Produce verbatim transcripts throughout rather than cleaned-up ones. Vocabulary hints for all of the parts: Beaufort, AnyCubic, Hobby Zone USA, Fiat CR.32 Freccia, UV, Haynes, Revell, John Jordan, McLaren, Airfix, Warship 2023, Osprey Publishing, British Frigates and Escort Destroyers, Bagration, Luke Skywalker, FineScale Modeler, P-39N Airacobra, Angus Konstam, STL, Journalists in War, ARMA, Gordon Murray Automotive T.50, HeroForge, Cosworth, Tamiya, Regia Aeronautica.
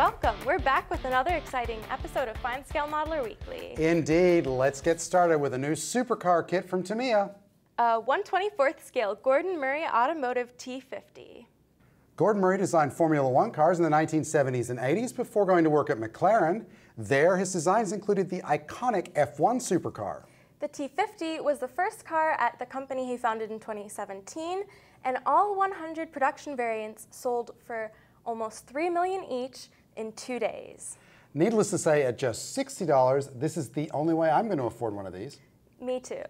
Welcome. We're back with another exciting episode of FineScale Modeler Weekly. Indeed. Let's get started with a new supercar kit from Tamiya. A one twenty-fourth scale Gordon Murray Automotive T fifty. Gordon Murray designed Formula One cars in the nineteen seventies and eighties before going to work at McLaren. There, his designs included the iconic F one supercar. The T fifty was the first car at the company he founded in twenty seventeen, and all one hundred production variants sold for almost three million dollars each in two days. Needless to say, at just sixty dollars, this is the only way I'm going to afford one of these. Me too.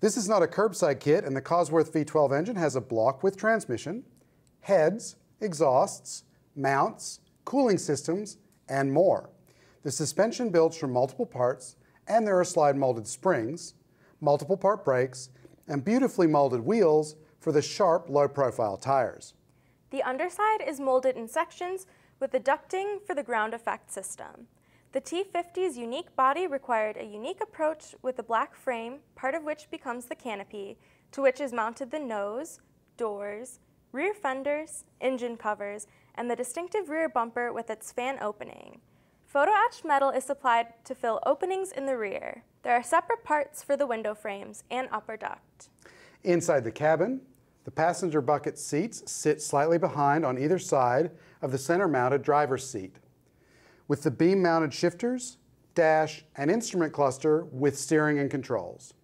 This is not a curbside kit, and the Cosworth V twelve engine has a block with transmission, heads, exhausts, mounts, cooling systems, and more. The suspension builds from multiple parts, and there are slide molded springs, multiple part brakes, and beautifully molded wheels for the sharp, low profile tires. The underside is molded in sections with the ducting for the ground effect system. The T fifty's unique body required a unique approach with a black frame, part of which becomes the canopy, to which is mounted the nose, doors, rear fenders, engine covers, and the distinctive rear bumper with its fan opening. Photo-etched metal is supplied to fill openings in the rear. There are separate parts for the window frames and upper duct. Inside the cabin, the passenger bucket seats sit slightly behind on either side of the center-mounted driver's seat, with the beam-mounted shifters, dash, and instrument cluster with steering and controls.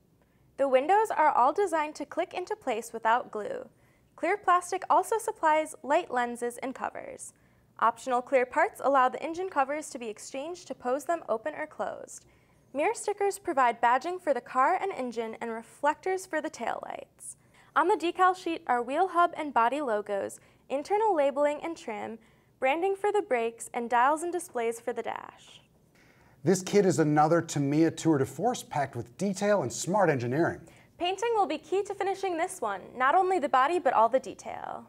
The windows are all designed to click into place without glue. Clear plastic also supplies light lenses and covers. Optional clear parts allow the engine covers to be exchanged to pose them open or closed. Mirror stickers provide badging for the car and engine and reflectors for the taillights. On the decal sheet are wheel hub and body logos, internal labeling and trim, branding for the brakes, and dials and displays for the dash. This kit is another Tamiya tour de force packed with detail and smart engineering. Painting will be key to finishing this one, not only the body but all the detail.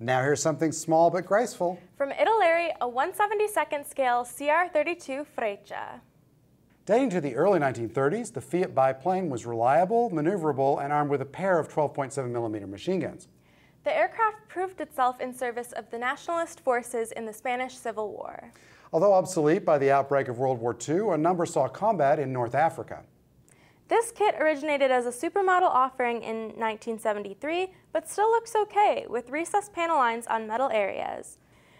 Now here's something small but graceful. From Italeri, a one seventy-second scale C R thirty-two Freccia. Dating to the early nineteen thirties, the Fiat biplane was reliable, maneuverable, and armed with a pair of twelve point seven millimeter machine guns. The aircraft proved itself in service of the nationalist forces in the Spanish Civil War. Although obsolete by the outbreak of World War Two, a number saw combat in North Africa. This kit originated as a supermodel offering in nineteen seventy-three, but still looks okay, with recessed panel lines on metal areas.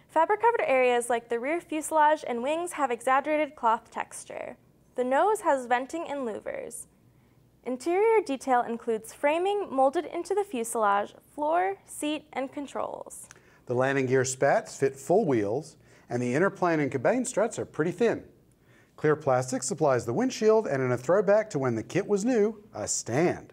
Fabric-covered areas like the rear fuselage and wings have exaggerated cloth texture. The nose has venting and louvers. Interior detail includes framing molded into the fuselage, floor, seat, and controls. The landing gear spats fit full wheels, and the inner plane and cabane struts are pretty thin. Clear plastic supplies the windshield, and in a throwback to when the kit was new, a stand.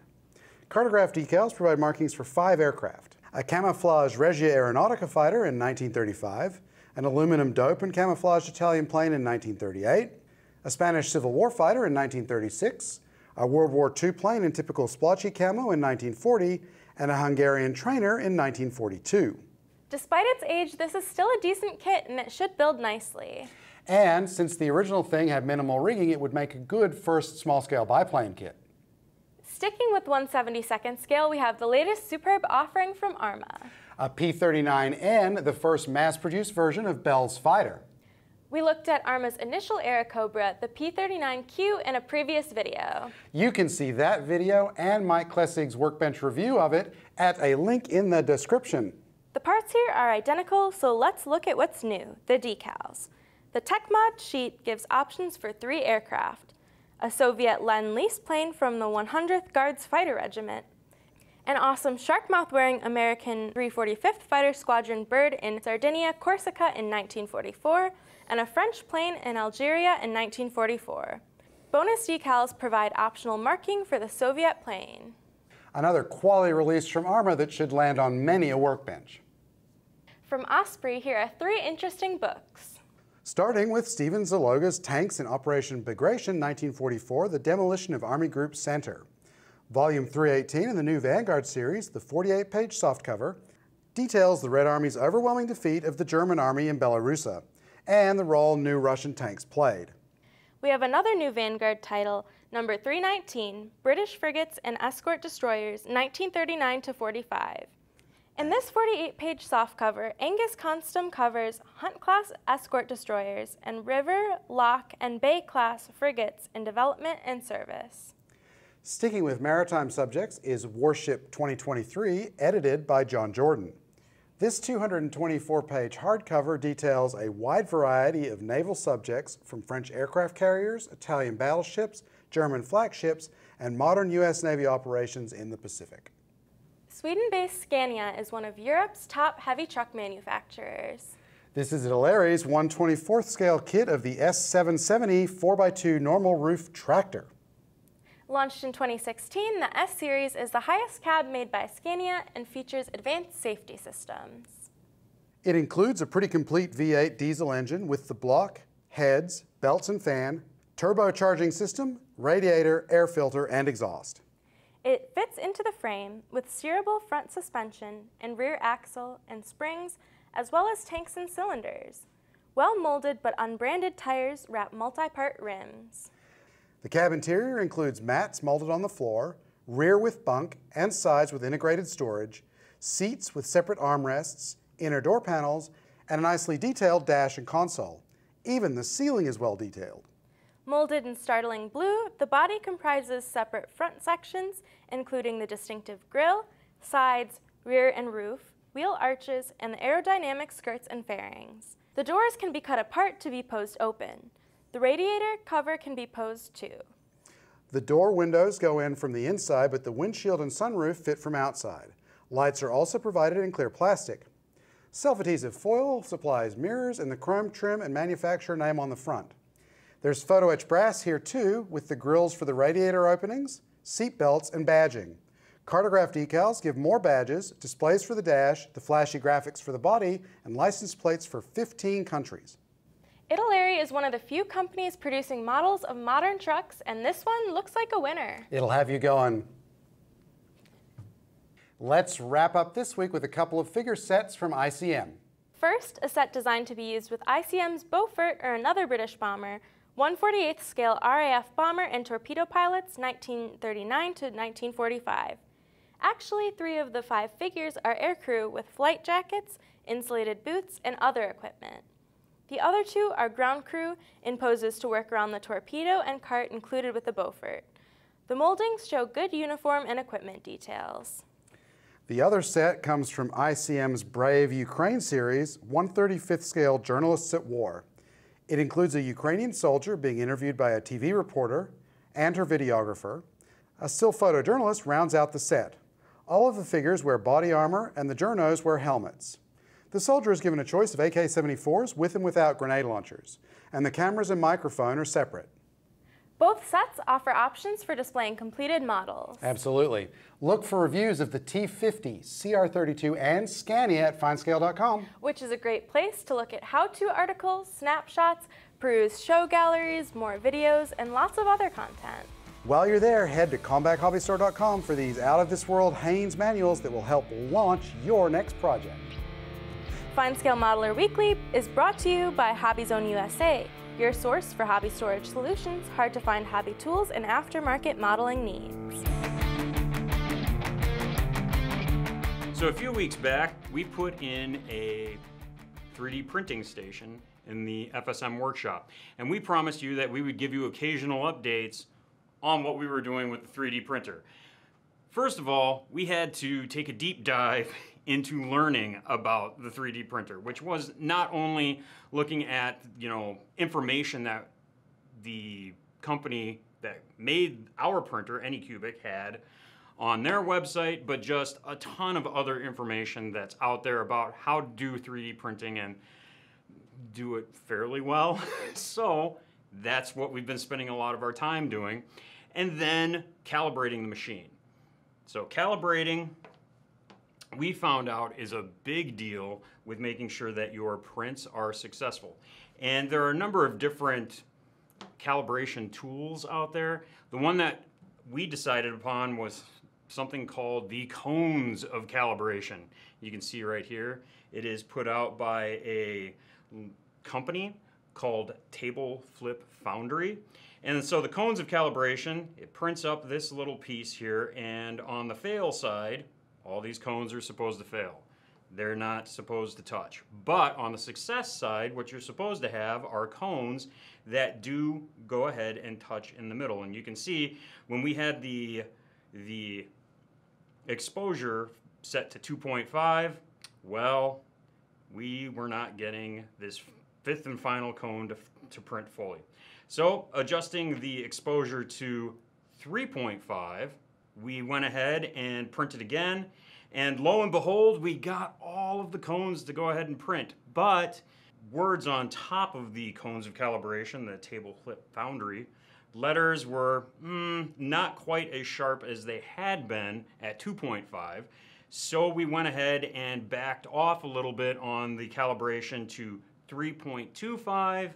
Cartograph decals provide markings for five aircraft. A camouflage Regia Aeronautica fighter in nineteen thirty-five, an aluminum dope and camouflaged Italian plane in nineteen thirty-eight, a Spanish Civil War fighter in nineteen thirty-six, a World War Two plane in typical splotchy camo in nineteen forty, and a Hungarian trainer in nineteen forty-two. Despite its age, this is still a decent kit and it should build nicely. And since the original thing had minimal rigging, it would make a good first small-scale biplane kit. Sticking with one seventy-second scale, we have the latest superb offering from ARMA. A P thirty-nine N, the first mass-produced version of Bell's fighter. We looked at ARMA's initial Airacobra, the P thirty-nine Q, in a previous video. You can see that video and Mike Klessig's workbench review of it at a link in the description. The parts here are identical, so let's look at what's new, the decals. The TechMod sheet gives options for three aircraft, a Soviet Lend-Lease plane from the one hundredth Guards Fighter Regiment, an awesome shark-mouth-wearing American three forty-fifth Fighter Squadron bird in Sardinia, Corsica in nineteen forty-four, and a French plane in Algeria in nineteen forty-four. Bonus decals provide optional marking for the Soviet plane. Another quality release from ARMA that should land on many a workbench. From Osprey, here are three interesting books. Starting with Steven Zaloga's Tanks in Operation Bagration nineteen forty-four, The Demolition of Army Group Center. Volume three eighteen in the new Vanguard series, the forty-eight page softcover, details the Red Army's overwhelming defeat of the German Army in Belarusia and the role new Russian tanks played. We have another new Vanguard title, number three nineteen, British Frigates and Escort Destroyers nineteen thirty-nine to forty-five. In this forty-eight page softcover, Angus Konstam covers Hunt-class escort destroyers and River, Lock, and Bay-class frigates in development and service. Sticking with maritime subjects is Warship twenty twenty-three, edited by John Jordan. This two hundred twenty-four page hardcover details a wide variety of naval subjects from French aircraft carriers, Italian battleships, German flagships, and modern U S Navy operations in the Pacific. Sweden-based Scania is one of Europe's top heavy truck manufacturers. This is Italeri's one twenty-fourth scale kit of the S seven seventy four by two normal roof tractor. Launched in twenty sixteen, the S-Series is the highest cab made by Scania and features advanced safety systems. It includes a pretty complete V eight diesel engine with the block, heads, belts and fan, turbocharging system, radiator, air filter, and exhaust. It fits into the frame with steerable front suspension and rear axle and springs, as well as tanks and cylinders. Well-molded but unbranded tires wrap multi-part rims. The cab interior includes mats molded on the floor, rear with bunk and sides with integrated storage, seats with separate armrests, inner door panels, and a nicely detailed dash and console. Even the ceiling is well detailed. Molded in startling blue, the body comprises separate front sections, including the distinctive grille, sides, rear and roof, wheel arches, and the aerodynamic skirts and fairings. The doors can be cut apart to be posed open. The radiator cover can be posed too. The door windows go in from the inside, but the windshield and sunroof fit from outside. Lights are also provided in clear plastic. Self-adhesive foil supplies mirrors and the chrome trim and manufacturer name on the front. There's photo-etched brass here too, with the grills for the radiator openings, seat belts, and badging. Cartograph decals give more badges, displays for the dash, the flashy graphics for the body, and license plates for fifteen countries. Italeri is one of the few companies producing models of modern trucks, and this one looks like a winner. It'll have you going. Let's wrap up this week with a couple of figure sets from I C M. First, a set designed to be used with I C M's Beaufort, or another British bomber, one forty-eighth scale R A F bomber and torpedo pilots nineteen thirty-nine to nineteen forty-five. Actually, three of the five figures are aircrew with flight jackets, insulated boots, and other equipment. The other two are ground crew in poses to work around the torpedo and cart included with the Beaufort. The moldings show good uniform and equipment details. The other set comes from I C M's Brave Ukraine series, one thirty-fifth scale Journalists at War. It includes a Ukrainian soldier being interviewed by a T V reporter and her videographer. A still photojournalist rounds out the set. All of the figures wear body armor and the journos wear helmets. The soldier is given a choice of A K seventy-fours with and without grenade launchers, and the cameras and microphone are separate. Both sets offer options for displaying completed models. Absolutely. Look for reviews of the T fifty, C R thirty-two, and Scania at fine scale dot com. Which is a great place to look at how-to articles, snapshots, peruse show galleries, more videos, and lots of other content. While you're there, head to Kalmbach Hobby Store dot com for these out-of-this-world Haynes manuals that will help launch your next project. FineScale Modeler Weekly is brought to you by Hobby Zone U S A, your source for hobby storage solutions, hard-to-find hobby tools, and aftermarket modeling needs. So a few weeks back, we put in a three D printing station in the F S M workshop, and we promised you that we would give you occasional updates on what we were doing with the three D printer. First of all, we had to take a deep dive into learning about the three D printer, which was not only looking at, you know, information that the company that made our printer, AnyCubic, had on their website, but just a ton of other information that's out there about how to do three D printing and do it fairly well. So that's what we've been spending a lot of our time doing. And then calibrating the machine. So calibrating, we found out, is a big deal with making sure that your prints are successful. And there are a number of different calibration tools out there. The one that we decided upon was something called the Cones of Calibration. You can see right here, it is put out by a company called Table Flip Foundry. And so the Cones of Calibration, it prints up this little piece here, and on the fail side, All these cones are supposed to fail. They're not supposed to touch. But on the success side, what you're supposed to have are cones that do go ahead and touch in the middle. And you can see when we had the, the exposure set to two point five, well, we were not getting this fifth and final cone to, to print fully. So adjusting the exposure to three point five, we went ahead and printed again. And lo and behold, we got all of the cones to go ahead and print. But words on top of the cones of calibration, the Table Flip Foundry, letters were mm, not quite as sharp as they had been at two point five. So we went ahead and backed off a little bit on the calibration to three point two five.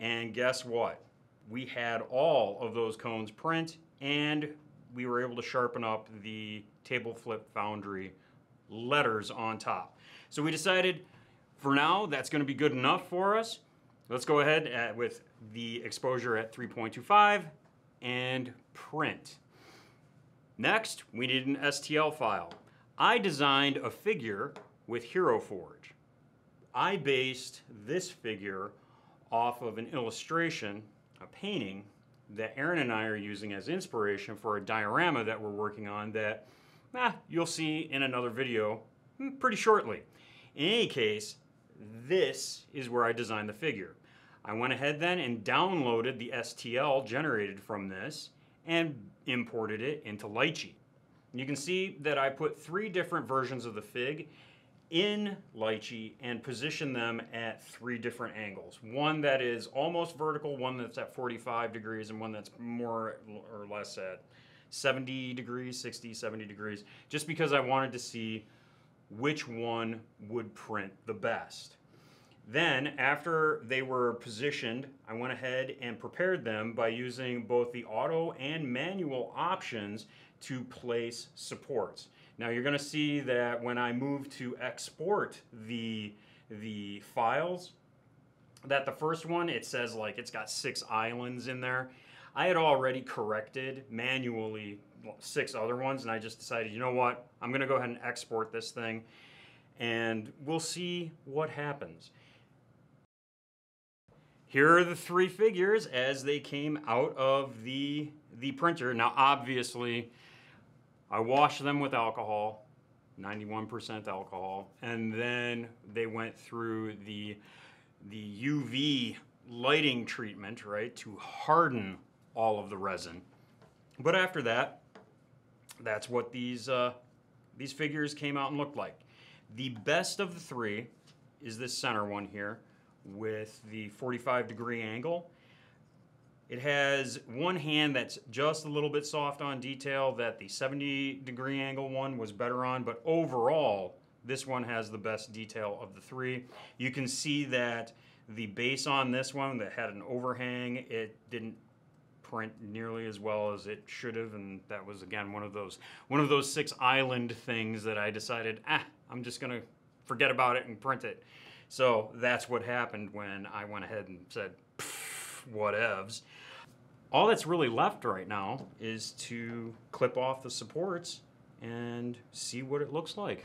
And guess what? We had all of those cones print, and we were able to sharpen up the Table Flip Foundry letters on top. So we decided for now that's going to be good enough for us. Let's go ahead at, with the exposure at three point two five and print. Next, we need an S T L file. I designed a figure with HeroForge. I based this figure off of an illustration, a painting, that Aaron and I are using as inspiration for a diorama that we're working on that eh, you'll see in another video pretty shortly. In any case, this is where I designed the figure. I went ahead then and downloaded the S T L generated from this and imported it into Lychee. You can see that I put three different versions of the fig in Lychee and position them at three different angles. One that is almost vertical, one that's at forty-five degrees, and one that's more or less at seventy degrees, sixty, seventy degrees, just because I wanted to see which one would print the best. Then, after they were positioned, I went ahead and prepared them by using both the auto and manual options to place supports. Now you're going to see that when I move to export the, the files, that the first one, it says like it's got six islands in there. I had already corrected manually six other ones, and I just decided, you know what, I'm going to go ahead and export this thing, and we'll see what happens. Here are the three figures as they came out of the, the printer. Now obviously, I washed them with alcohol, ninety-one percent alcohol, and then they went through the, the U V lighting treatment, right, to harden all of the resin. But after that, that's what these, uh, these figures came out and looked like. The best of the three is this center one here with the forty-five degree angle. It has one hand that's just a little bit soft on detail that the seventy degree angle one was better on, but overall, this one has the best detail of the three. You can see that the base on this one that had an overhang, it didn't print nearly as well as it should have, and that was, again, one of those, one of those six island things that I decided, ah, I'm just gonna forget about it and print it. So that's what happened when I went ahead and said, whatevs. All that's really left right now is to clip off the supports and see what it looks like.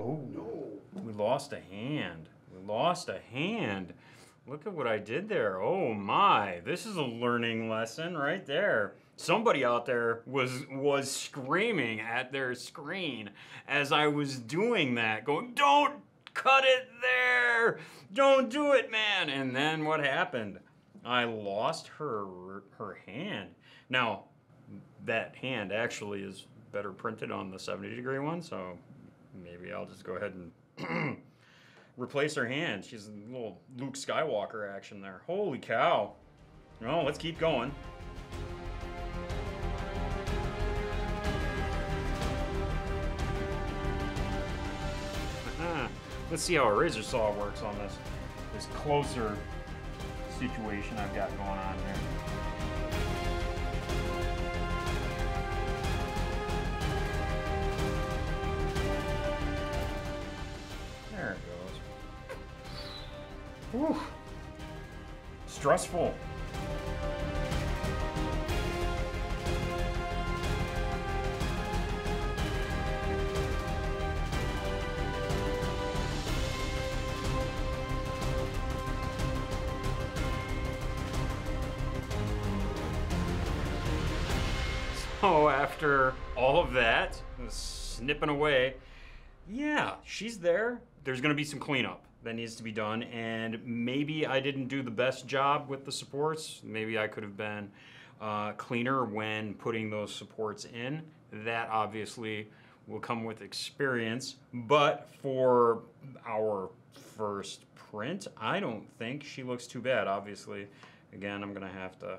Oh no, we lost a hand. We lost a hand. Look at what I did there. Oh my, this is a learning lesson right there. Somebody out there was was screaming at their screen as I was doing that, going, don't cut it there. Don't do it, man. And then what happened? I lost her, her hand. Now, that hand actually is better printed on the seventy degree one, so maybe I'll just go ahead and replace her hand. She's a little Luke Skywalker action there. Holy cow. No, let's keep going. Let's see how a razor saw works on this, this closer situation I've got going on here. Whew. Stressful. So after all of that, snipping away, yeah, she's there. There's gonna be some cleanup that needs to be done, and maybe I didn't do the best job with the supports. Maybe I could have been uh, cleaner when putting those supports in. That obviously will come with experience, but for our first print, I don't think she looks too bad, obviously. Again, I'm gonna have to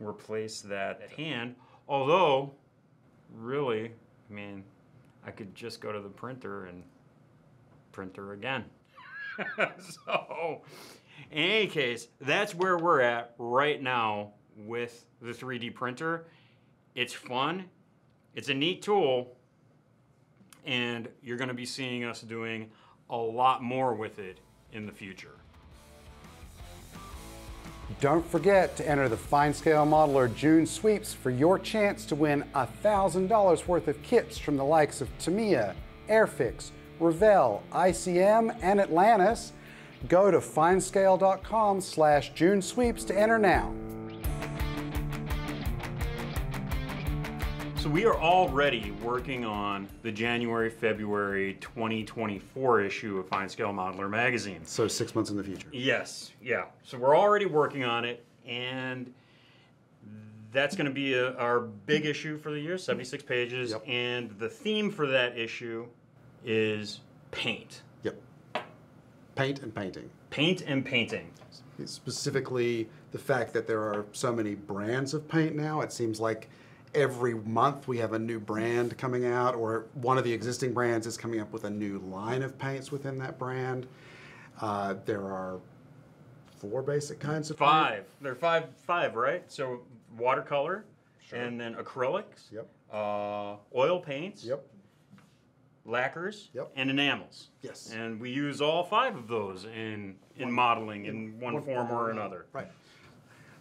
replace that at hand, although, really, I mean, I could just go to the printer and print her again. So, in any case, that's where we're at right now with the three D printer. It's fun, it's a neat tool, and you're gonna be seeing us doing a lot more with it in the future. Don't forget to enter the FineScale Modeler June sweeps for your chance to win one thousand dollars worth of kits from the likes of Tamiya, Airfix, Revell, I C M, and Atlantis. Go to FineScale.com slash June sweeps to enter now. So we are already working on the January February twenty twenty-four issue of FineScale Modeler magazine. So six months in the future. Yes, yeah. So we're already working on it, and that's gonna be a, our big issue for the year, seventy-six pages, yep. And the theme for that issue is paint. Yep. Paint and painting. Paint and painting. Specifically, the fact that there are so many brands of paint now, it seems like every month we have a new brand coming out, or one of the existing brands is coming up with a new line of paints within that brand. Uh, there are four basic kinds of five. Paint. There are five, five, right? So watercolor, sure. And then acrylics, yep. Uh, oil paints, yep. Lacquers, yep. And enamels. Yes. And we use all five of those in, in one, modeling in, in one, one form or another. Right.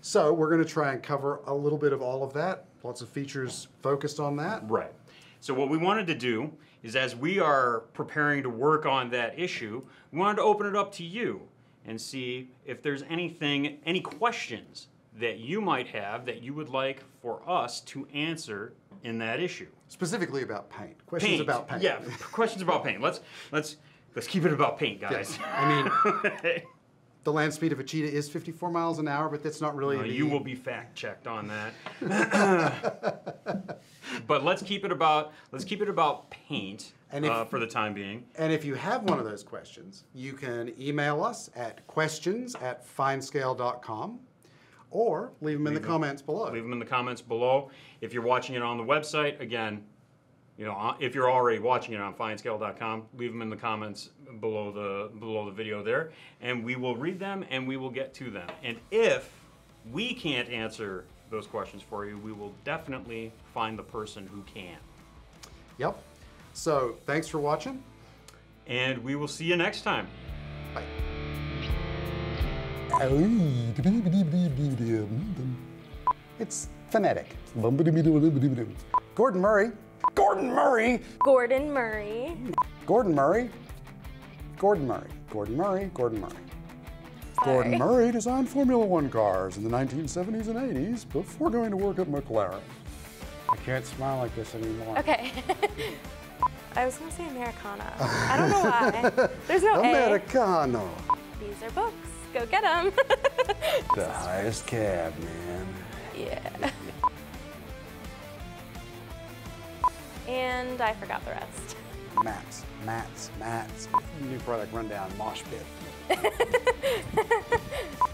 So we're gonna try and cover a little bit of all of that. Lots of features focused on that. Right. So what we wanted to do is, as we are preparing to work on that issue, we wanted to open it up to you and see if there's anything, any questions that you might have that you would like for us to answer in that issue. Specifically about paint. Questions paint. about paint. Yeah, questions about paint. Let's let's let's keep it about paint, guys. Yes. I mean. The land speed of a cheetah is fifty-four miles an hour, but that's not really... No, the... You will be fact-checked on that. But let's keep it about let's keep it about paint and if, uh, for the time being. And if you have one of those questions, you can email us at questions at finescale.com or leave them in leave the them, comments below. Leave them in the comments below. If you're watching it on the website, again, you know, if you're already watching it on finescale dot com, leave them in the comments below the below the video there, and we will read them and we will get to them. And if we can't answer those questions for you, we will definitely find the person who can. Yep. So thanks for watching, and we will see you next time. Bye. It's phonetic. Gordon Murray. Gordon Murray. Gordon Murray. Gordon Murray. Gordon Murray. Gordon Murray. Gordon Murray. Sorry. Gordon Murray designed Formula One cars in the nineteen seventies and eighties before going to work at McLaren. I can't smile like this anymore. Okay. I was going to say Americano. I don't know why. There's no Americano. A. These are books. Go get them. The highest cab, man. Yeah. And I forgot the rest. Max, Max, Max. New product rundown, mosh pit.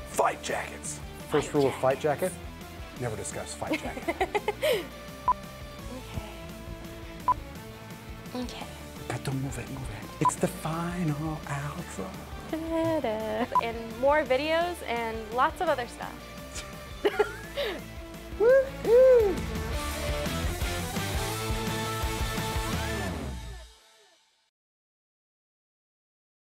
Fight jackets. First fight rule jackets. of fight jacket, never discuss fight jacket. Okay. Okay. But don't move it, move it. It's the final outro. And more videos and lots of other stuff.